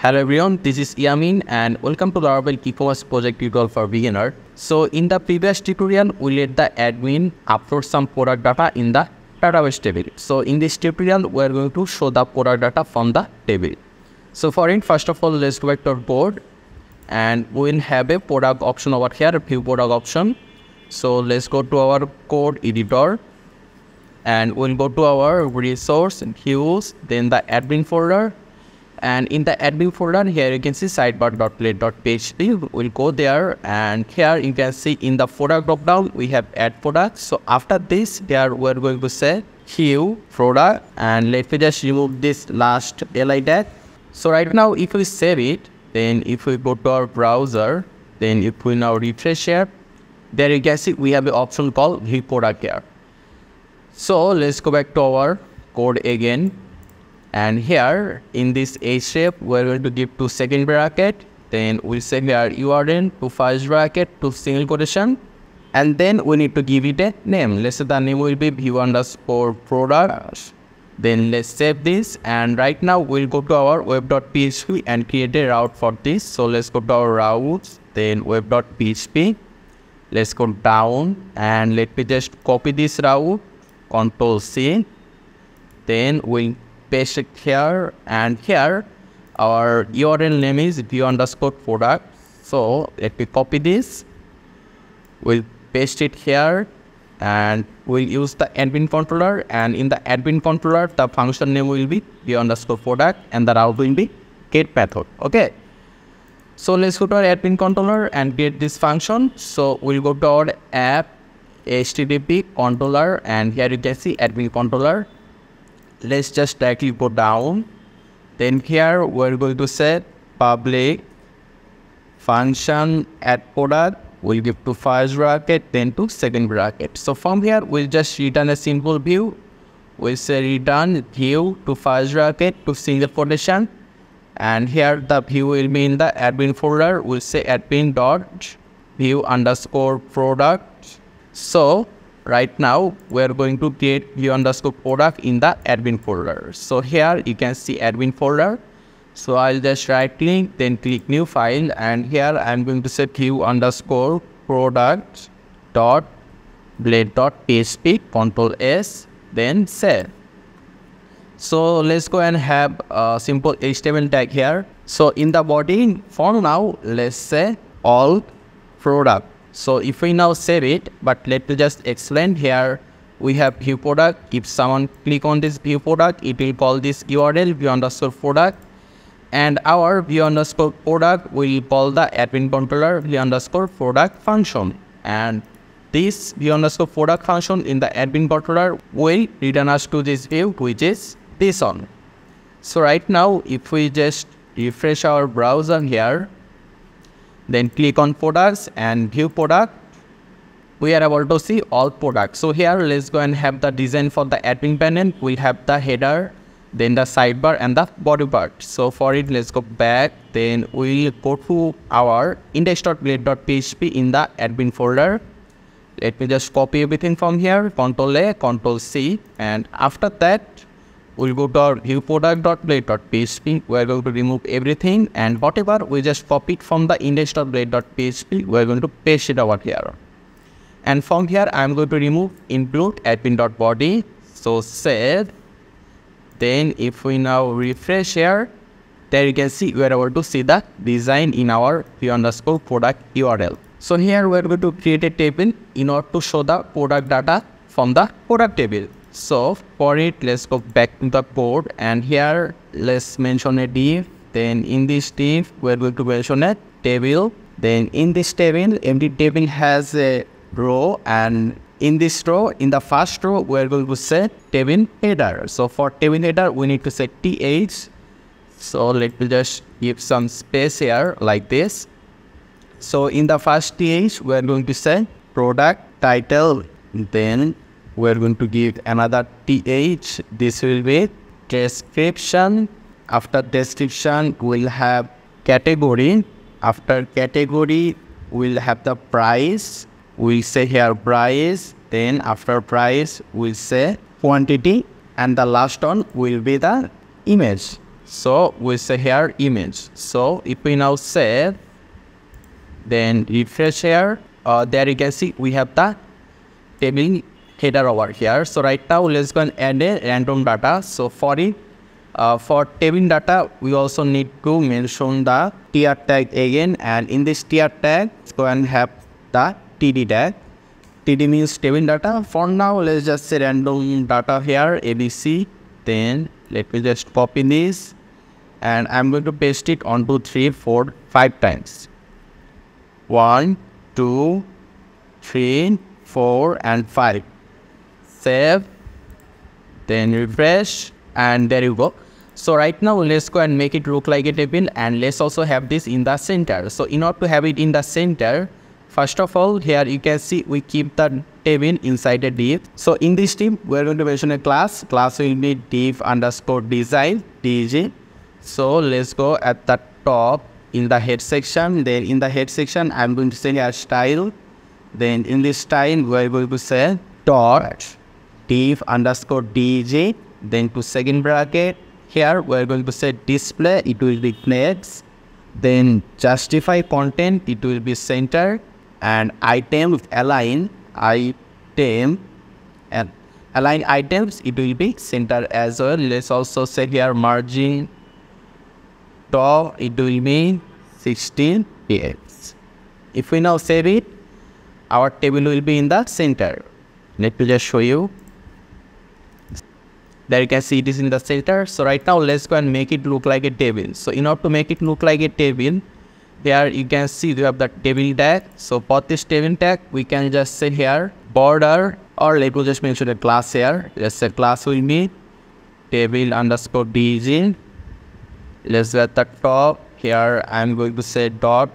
Hello everyone, this is Yamin and welcome to Laravel E-Commerce project tutorial for beginner. So in the previous tutorial, we let the admin upload some product data in the database table. So in this tutorial, we are going to show the product data from the table. So for it, first of all, let's go back to our board and we will have a product option over here, view product option. So let's go to our code editor and we'll go to our resource and views, then the admin folder. And in the admin folder, here you can see sidebar.blade.php. We'll go there and here you can see in the product drop down we have add products. So after this, here we're going to say view product, and let me just remove this last li tag. So right now, if we save it, then if we go to our browser, then if we now refresh here, there you can see we have an option called view product here. So let's go back to our code again. And here in this H shape, we're going to give to second bracket, then we'll say here URL to first bracket to single quotation, and then we need to give it a name. Let's say the name will be view_product. Then let's save this, and right now we'll go to our web.php and create a route for this. So let's go to our routes, then web.php. Let's go down and let me just copy this route, Ctrl+C. Then we'll paste it here, and here our URL name is view_product. So let me copy this, we'll paste it here, and we'll use the admin controller, and in the admin controller the function name will be view_product and the route will be get method. Okay, so let's go to our admin controller and get this function. So we'll go to our app HTTP controller, and here you can see admin controller. Let's just directly go down, then here we're going to set public function add product, we'll give to first bracket then to second bracket. So from here we'll just return a simple view, we'll say return view to first bracket to single quotation, and here the view will be in the admin folder, we'll say admin.view_product. So right now we are going to create view_product in the admin folder. So here you can see admin folder. So I'll just right click, then click new file, and here I'm going to say view_product.blade.php, Ctrl+S, then save. So let's go and have a simple HTML tag here. So in the body, for now, let's say all product. So if we now save it, but let me just explain here, we have view product. If someone click on this view product, it will call this URL view_product, and our view_product will call the admin controller view_product function, and this view_product function in the admin controller will return us to this view, which is this one. So right now, if we just refresh our browser here, then click on products and view product, we are able to see all products. So here let's go and have the design for the admin panel. We have the header, then the sidebar and the body part. So for it, let's go back, then we'll go to our index.blade.php in the admin folder. Let me just copy everything from here, Ctrl+A, Ctrl+C, and after that we'll go to our viewproduct.blade.php. We're going to remove everything, and whatever we just copied from the index.blade.php, we're going to paste it over here. And from here, I'm going to remove include admin.body. So save. Then if we now refresh here, there you can see we're able to see the design in our view_product URL. So here we're going to create a table in order to show the product data from the product table. So for it, let's go back to the code, and here let's mention a div, then in this div we're going to mention a table, then in this table, empty table has a row, and in this row, in the first row, we're going to set table header. So for table header we need to set th. So let me just give some space here like this. So in the first th we're going to set product title, then we're going to give another th. This will be description. After description, we'll have category. After category, we'll have the price. We'll say here price. Then after price, we'll say quantity. And the last one will be the image. So we say here image. So if we now say, then refresh here, there you can see we have the table header over here. So right now let's go and add a random data. So for it, for table data, we also need to mention the tr tag again, and in this tr tag, go and have the td tag. Td means table data. For now, let's just say random data here, abc. Then let me just copy this, and I'm going to paste it on 2, 3, 4, 5 times. 1, 2, 3, 4, and 5. Save. Then refresh, and there you go. So right now let's go and make it look like a table, and let's also have this in the center. So in order to have it in the center, first of all, here you can see we keep the table inside a div. So in this div, we're going to mention a class. Class will be div underscore design, DG. So let's go at the top in the head section. Then in the head section, I'm going to say here style. Then in this style, we're going to say dot div underscore DG. Then to second bracket, here we're going to say display, it will be next. Then justify content, it will be center, and item with align item and align items, it will be center as well. Let's also say here margin top, it will be 16px. If we now save it, our table will be in the center. Let me just show you. There you can see it is in the center. So right now let's go and make it look like a table. So in order to make it look like a table, there you can see we have the table tag. So for this table tag, we can just say here border, or let me just mention a class here. Let's say class will be table underscore DG. Let's go at the top here. I'm going to say dot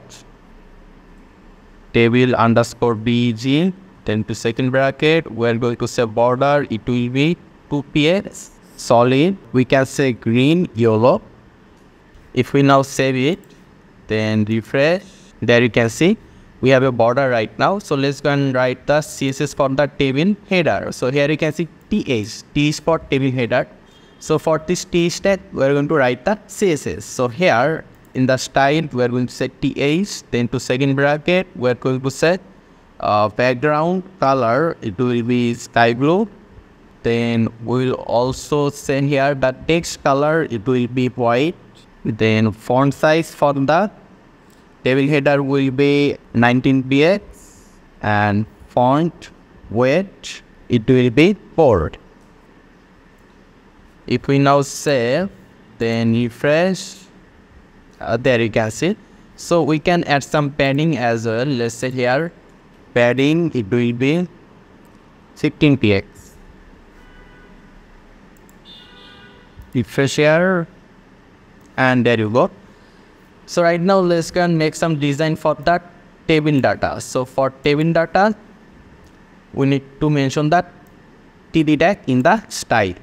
table underscore DG. Then to second bracket, we're going to say border, it will be 2px solid. We can say green, yellow. If we now save it, then refresh, there you can see we have a border right now. So let's go and write the CSS for the table header. So here you can see th is for table header. So for this th tag, we're going to write the CSS. So here in the style, we're going to say th. Then to second bracket, we're going to set background color, it will be sky blue. Then we'll also send here the text color, it will be white. Then font size for the table header will be 19px, and font weight, it will be 4. If we now save, then refresh, there you can see. So we can add some padding as well. Let's say here padding, it will be 15px. Refresh here, and there you go. So right now let's go and make some design for that table data. So for table data, we need to mention that td tag in the style.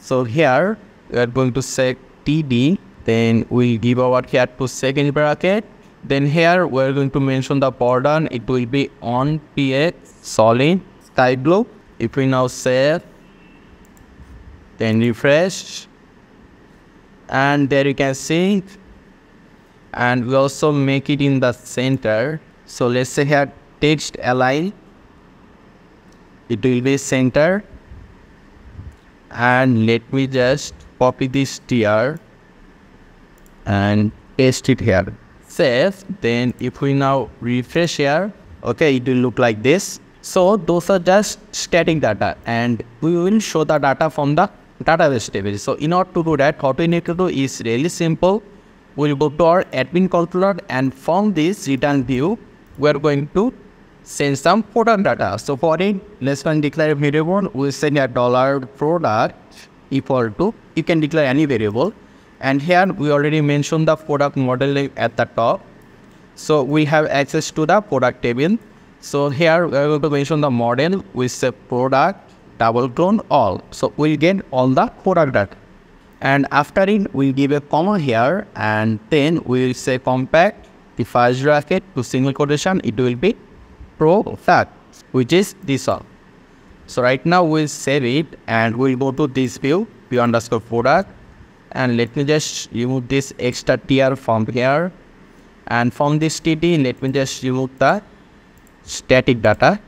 So here we are going to say td, then we give our here to second bracket. Then here we are going to mention the border, it will be on px solid sky blue. If we now save, then refresh, and there you can see, and we also make it in the center. So let's say here text align, it will be center, and let me just copy this tr and paste it here. Save. Then if we now refresh here, okay, it will look like this. So those are just static data, and we will show the data from the database table. So in order to do that, what we need to do is really simple. We'll go to our admin controller, and from this return view, we're going to send some product data. So for it, let's declare a variable. We'll send a $product equal to, you can declare any variable. And here we already mentioned the product model at the top. So we have access to the product table. So here we're going to mention the model with a product ; all. So we'll get all the product data, and after it we'll give a comma here, and then we'll say compact the first bracket to single quotation, it will be product, which is this all. So right now we'll save it, and we'll go to this view, view_product, and let me just remove this extra tier from here, and from this TD let me just remove the static data.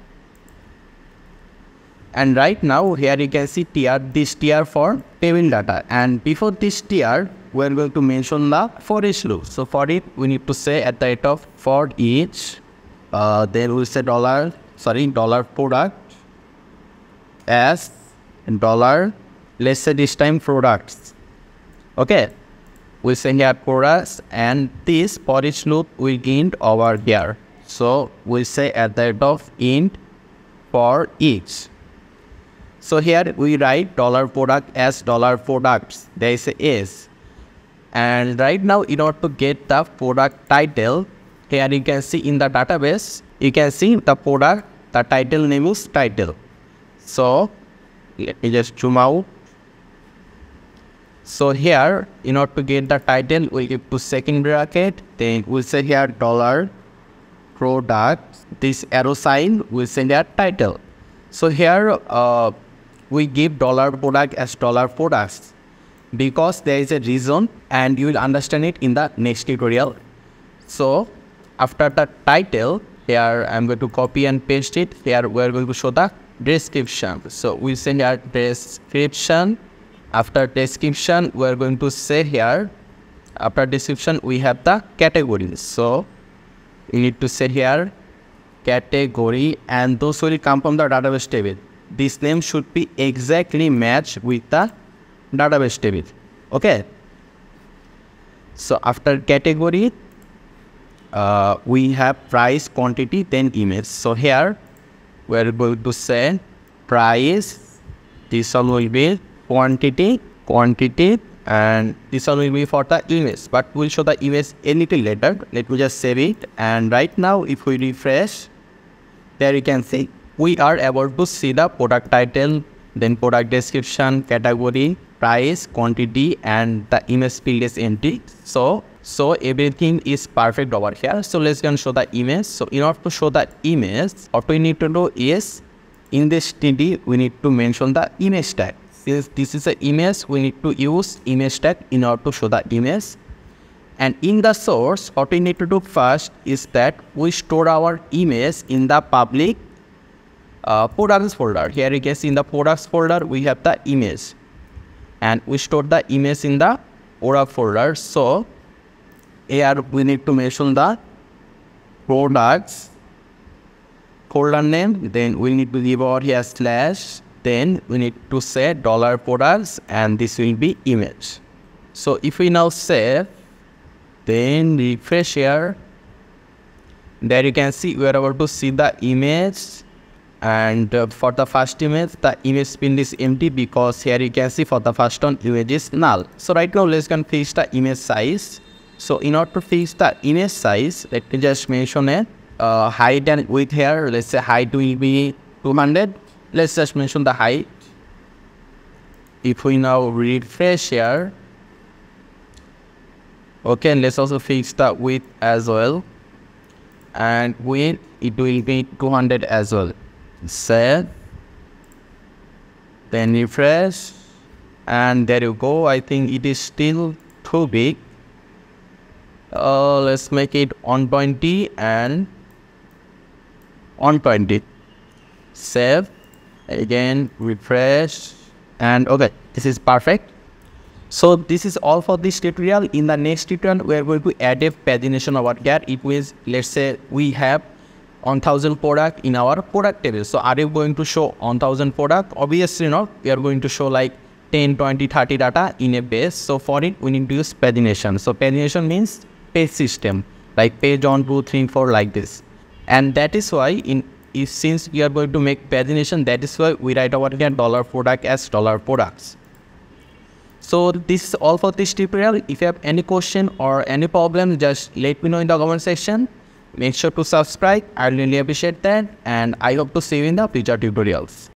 And right now here you can see tier, this tier for table data, and before this tier we are going to mention the for each loop. So for it we need to say at the rate of for each, then we'll say dollar product as dollar, let's say this time products. Okay, we say here products, and this for each loop we gained over here. So we say at the rate of int for each. So here we write dollar product as dollar products. There is a s, and right now in order to get the product title, here you can see in the database you can see the product, the title name is title. So let me just zoom out. So here in order to get the title we give to second bracket, then we say here dollar product, this arrow sign we say here title. So here we give dollar product as dollar products because there is a reason, and you will understand it in the next tutorial. So after the title, here I'm going to copy and paste it. Here we're going to show the description. So we say here description. After description we're going to say here, after description we have the categories. So you need to say here category, and those will come from the database table. This name should be exactly matched with the database table. Okay, so after category we have price, quantity, then image. So here we are going to say price, this one will be quantity, and this one will be for the image, but we'll show the image a little later. Let me just save it, and right now if we refresh, there you can see we are able to see the product title, then product description, category, price, quantity, and the image field is empty. So everything is perfect over here. So let's go and show the image. So in order to show the image, what we need to do is in this TD we need to mention the image tag. Since this is an image, we need to use image tag in order to show the image. And in the source, what we need to do first is that we store our image in the public products folder. Here you can see in the products folder we have the image, and we store the image in the product folder. So here we need to mention the products folder name, then we need to give over here slash, then we need to say dollar products, and this will be image. So if we now save, then refresh here, there you can see we are able to see the image. And for the first image, the image field is empty because here you can see for the first one image is null. So right now let's can fix the image size. So in order to fix the image size, let me just mention it height and width here. Let's say height will be 200. Let's just mention the height. If we now refresh here, okay, and let's also fix the width as well, and width it will be 200 as well. Save, then refresh, and there you go. I think it is still too big. Let's make it 120 and 120. Save, again refresh, and okay, this is perfect. So this is all for this tutorial. In the next tutorial we are going to add a pagination over here. It means let's say we have 1000 product in our product table. So are you going to show 1000 product? Obviously not. We are going to show like 10, 20, 30 data in a base. So for it we need to use pagination. So pagination means page system, like page 1, 2, 3, 4 like this. And that is why since we are going to make pagination, that is why we write over here dollar product as dollar products. So this is all for this tutorial. If you have any question or any problem, just let me know in the comment section. Make sure to subscribe, I really appreciate that, and I hope to see you in the future tutorials.